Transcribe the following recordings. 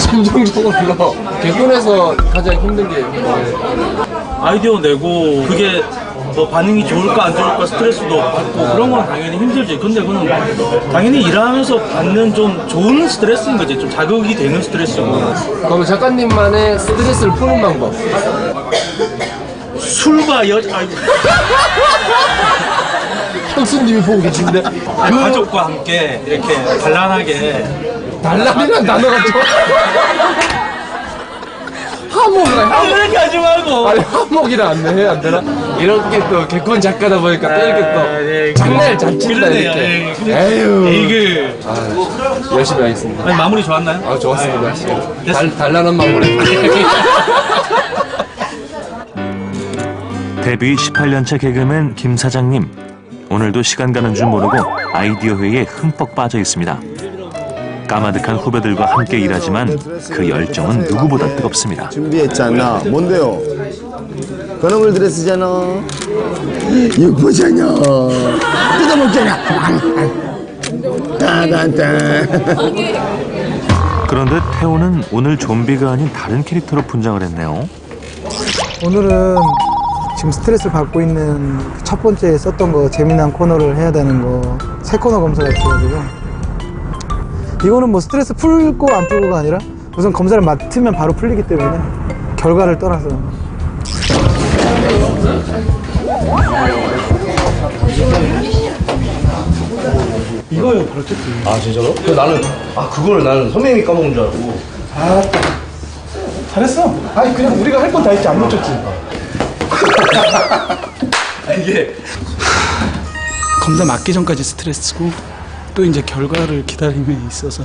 잠정적으로 개콘에서 가장 힘든 게 아이디어 내고 그게 뭐 반응이 좋을까 안 좋을까 스트레스도 받고 그런 건 당연히 힘들지. 근데 그건 당연히 일하면서 받는 좀 좋은 스트레스인 거지. 좀 자극이 되는 스트레스고. 그럼 작가님만의 스트레스를 푸는 방법? 술과 여자... 형수님이 보고 계신데? 가족과 함께 이렇게 단란하게 달란이란 단어가 좋아. 화목이라. 이렇게 하지 말고. 아니 화목이라 안 되나? 이렇게 또 개콘 작가다 보니까 또 이렇게 또 예, 장난을 잘 친다 이렇게. 에휴. 이게 열심히 하겠습니다. 아니, 마무리 좋았나요? 아 좋았습니다. 예. 단란한 마무리. 데뷔 18년차 개그맨 김 사장님. 오늘도 시간 가는 줄 모르고 아이디어 회의에 흠뻑 빠져 있습니다. 까마득한 후배들과 함께 일하지만 그 열정은 누구보다 뜨겁습니다. 준비했잖아. 뭔데요? 건어물 드레스잖아. 육포잖아. 뜯어먹잖아. 그런데 태호는 오늘 좀비가 아닌 다른 캐릭터로 분장을 했네요. 오늘은 지금 스트레스를 받고 있는 첫 번째 썼던 거 재미난 코너를 해야 되는 거 세 코너 검사가 있어가지고 이거는 뭐 스트레스 풀고 안 풀고가 아니라 우선 검사를 맡으면 바로 풀리기 때문에 결과를 떠나서 이거요 바로 체크. 아 진짜로? 나는 그걸 나는 선배님이 까먹은 줄 알고. 아 잘했어. 아니 그냥 우리가 할 건 다 했지 안 놓쳤지. 이게 검사 맡기 전까지 스트레스고. 또 이제 결과를 기다림에 있어서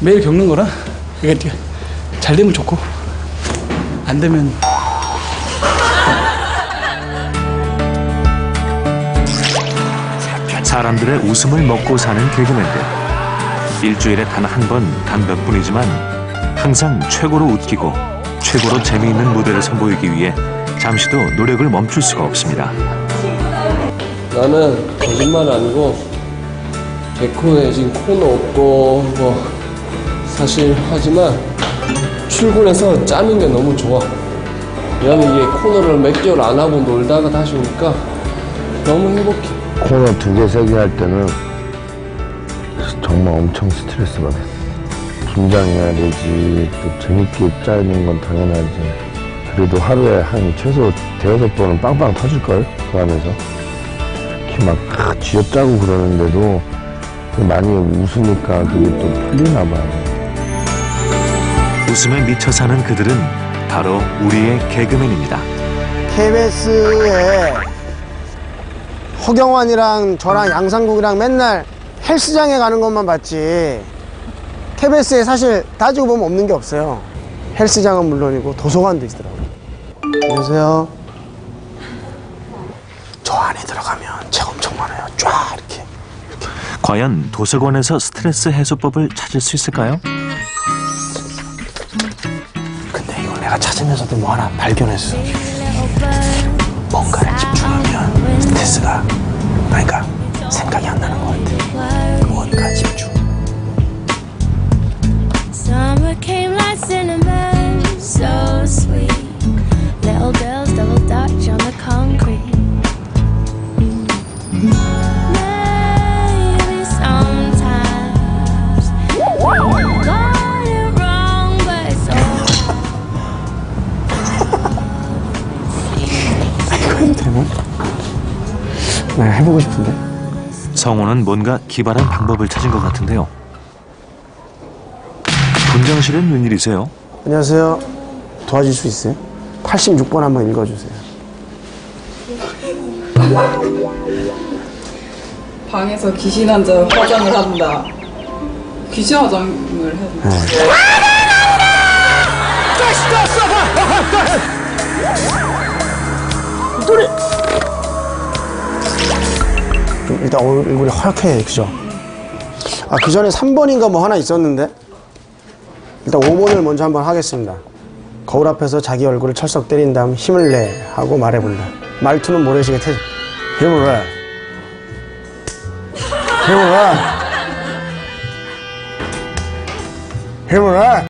매일 겪는 거라 그러니까 잘 되면 좋고 안 되면 사람들의 웃음을 먹고 사는 개그맨들 일주일에 단 한 번 단 몇 분이지만 항상 최고로 웃기고 최고로 재미있는 무대를 선보이기 위해 잠시도 노력을 멈출 수가 없습니다. 나는 거짓말 아니고. 개콘에 지금 코너 없고 뭐 사실 하지만 출근해서 짜는 게 너무 좋아. 왜냐면 이게 코너를 몇 개월 안 하고 놀다가 다시 오니까 너무 행복해. 코너 두 개 세 개 할 때는 정말 엄청 스트레스 받았어. 긴장해야 되지. 또 재밌게 짜는 건 당연하지. 그래도 하루에 한 최소 대여섯 번은 빵빵 터질걸 그 안에서. 특히 막 쥐어짜고 그러는데도 많이 웃으니까 그게 또 풀리나 봐. 웃음에 미쳐 사는 그들은 바로 우리의 개그맨입니다. KBS에 허경환이랑 저랑 양상국이랑 맨날 헬스장에 가는 것만 봤지 KBS에 사실 따지고 보면 없는 게 없어요. 헬스장은 물론이고 도서관도 있더라고요. 안녕하세요. 저 안에 들어가면 책 엄청 많아요. 쫙 이렇게. 과연 도서관에서 스트레스 해소법을 찾을 수 있을까요? 근데 이걸 내가 찾으면서도 뭐 하나 발견했어. 뭔가를 집중하면 스트레스가 그러니까 생각이 안 나는 것 같아. 뭔가 집중. 네, 해보고 싶은데. 성호는 뭔가 기발한 방법을 찾은 것 같은데요. 분장실은 웬일이세요? 안녕하세요. 도와줄 수 있어요? 86번 한번 읽어주세요. 방에서 귀신 환자 화장을 한다. 귀신 화장을 해도 네. 일단 얼굴이 허약해, 그죠? 아, 그 전에 3번인가 뭐 하나 있었는데? 일단 5번을 먼저 한번 하겠습니다. 거울 앞에서 자기 얼굴을 철썩 때린 다음 힘을 내 하고 말해본다. 말투는 모래시계 태세. 힘을 내. 힘을 내. 힘을 내.